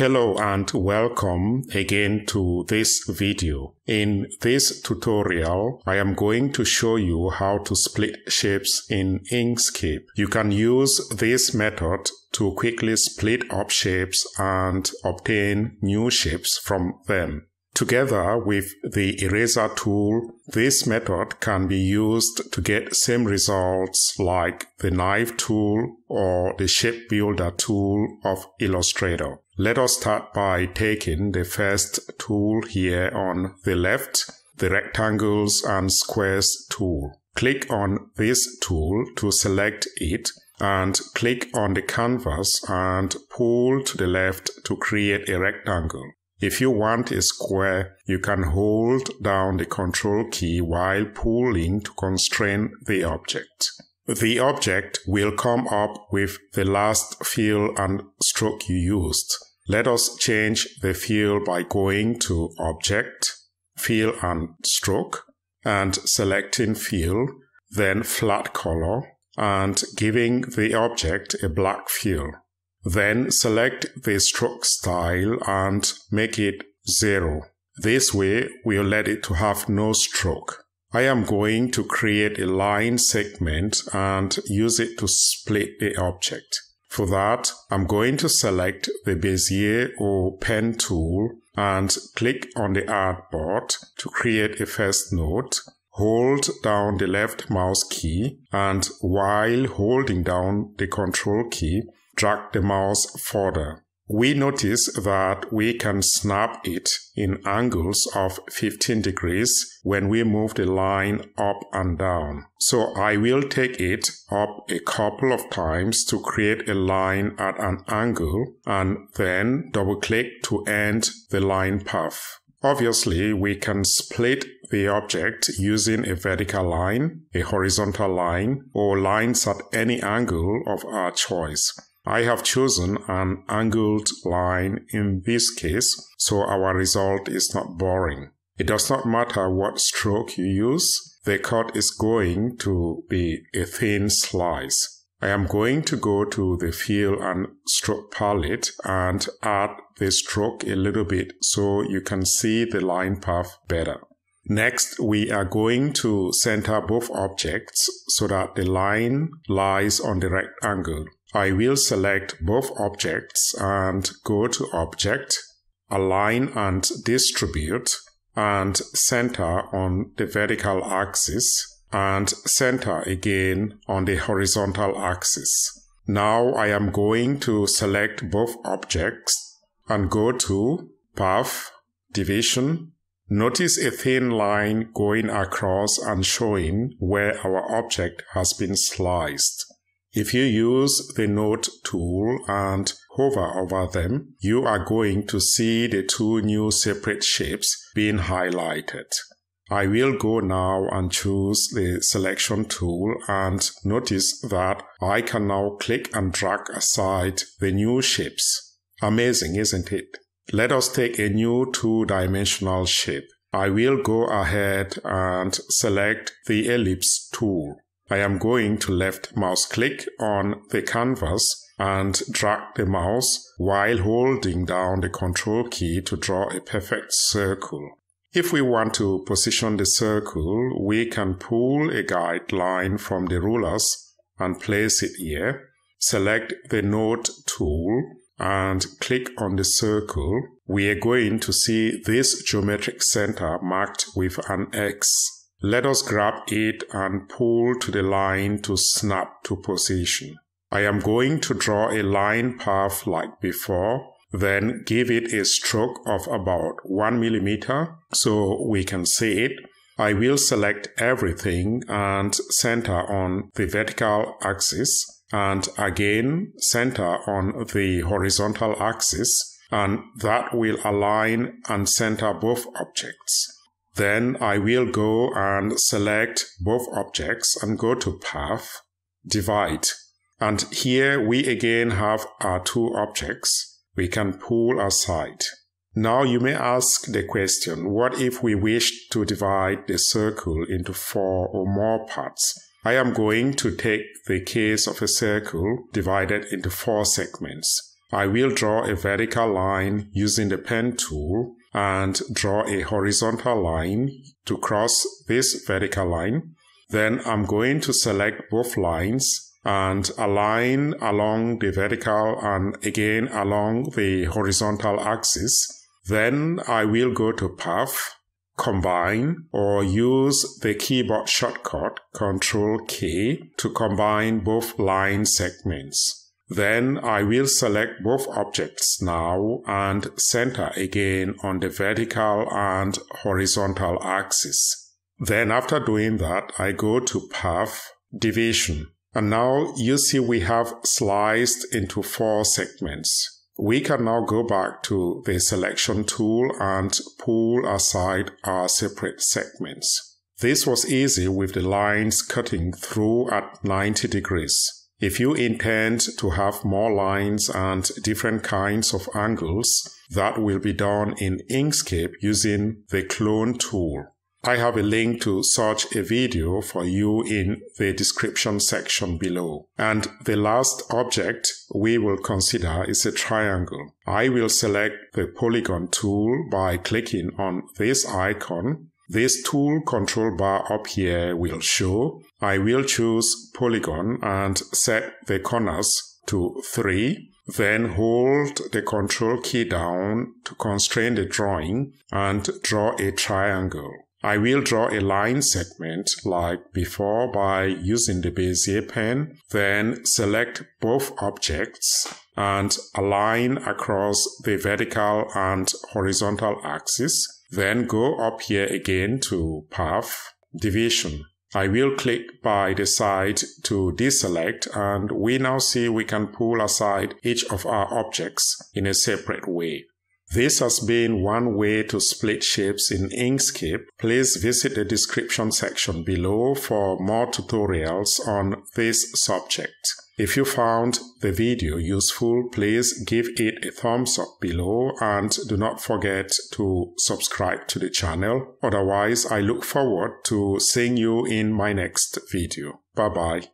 Hello and welcome again to this video. In this tutorial, I am going to show you how to split shapes in Inkscape. You can use this method to quickly split up shapes and obtain new shapes from them. Together with the eraser tool, this method can be used to get same results like the knife tool or the shape builder tool of Illustrator. Let us start by taking the first tool here on the left, the rectangles and squares tool. Click on this tool to select it and click on the canvas and pull to the left to create a rectangle. If you want a square, you can hold down the Ctrl key while pulling to constrain the object. The object will come up with the last fill and stroke you used. Let us change the fill by going to Object, Fill and Stroke, and selecting Fill, then Flat Color, and giving the object a black fill. Then select the stroke style and make it 0. This way we'll let it to have no stroke. I am going to create a line segment and use it to split the object. For that, I'm going to select the Bezier or pen tool and click on the artboard to create a first node. Hold down the left mouse key and while holding down the Ctrl key, drag the mouse further. We notice that we can snap it in angles of 15 degrees when we move the line up and down. So I will take it up a couple of times to create a line at an angle and then double click to end the line path. Obviously, we can split the object using a vertical line, a horizontal line, or lines at any angle of our choice. I have chosen an angled line in this case, so our result is not boring. It does not matter what stroke you use, the cut is going to be a thin slice. I am going to go to the Fill and Stroke palette and add the stroke a little bit so you can see the line path better. Next, we are going to center both objects so that the line lies on the rectangle. I will select both objects and go to Object, Align and Distribute, and center on the vertical axis, and center again on the horizontal axis. Now I am going to select both objects and go to Path, Division. Notice a thin line going across and showing where our object has been sliced. If you use the node tool and hover over them, you are going to see the two new separate shapes being highlighted. I will go now and choose the selection tool and notice that I can now click and drag aside the new shapes. Amazing, isn't it? Let us take a new two-dimensional shape. I will go ahead and select the ellipse tool. I am going to left mouse click on the canvas and drag the mouse while holding down the Ctrl key to draw a perfect circle. If we want to position the circle, we can pull a guideline from the rulers and place it here. Select the node tool and click on the circle. We are going to see this geometric center marked with an X. Let us grab it and pull to the line to snap to position. I am going to draw a line path like before, then give it a stroke of about 1 mm so we can see it. I will select everything and center on the vertical axis and again center on the horizontal axis, and that will align and center both objects. Then I will go and select both objects and go to Path, Divide. And here we again have our two objects we can pull aside. Now you may ask the question, what if we wish to divide the circle into 4 or more parts? I am going to take the case of a circle divided into 4 segments. I will draw a vertical line using the pen tool and draw a horizontal line to cross this vertical line. Then I'm going to select both lines and align along the vertical and again along the horizontal axis. Then I will go to Path, Combine, or use the keyboard shortcut Ctrl+K to combine both line segments. Then I will select both objects now and center again on the vertical and horizontal axis. Then after doing that, I go to Path, Division. And now you see we have sliced into four segments. We can now go back to the selection tool and pull aside our separate segments. This was easy with the lines cutting through at 90 degrees. If you intend to have more lines and different kinds of angles, that will be done in Inkscape using the Clone tool. I have a link to such a video for you in the description section below. And the last object we will consider is a triangle. I will select the polygon tool by clicking on this icon. This tool control bar up here will show. I will choose polygon and set the corners to 3. Then hold the Ctrl key down to constrain the drawing and draw a triangle. I will draw a line segment like before by using the Bezier pen, then select both objects and align across the vertical and horizontal axis, then go up here again to Path, Division. I will click by the side to deselect, and we now see we can pull aside each of our objects in a separate way. This has been one way to split shapes in Inkscape. Please visit the description section below for more tutorials on this subject. If you found the video useful, please give it a thumbs up below and do not forget to subscribe to the channel. Otherwise, I look forward to seeing you in my next video. Bye bye.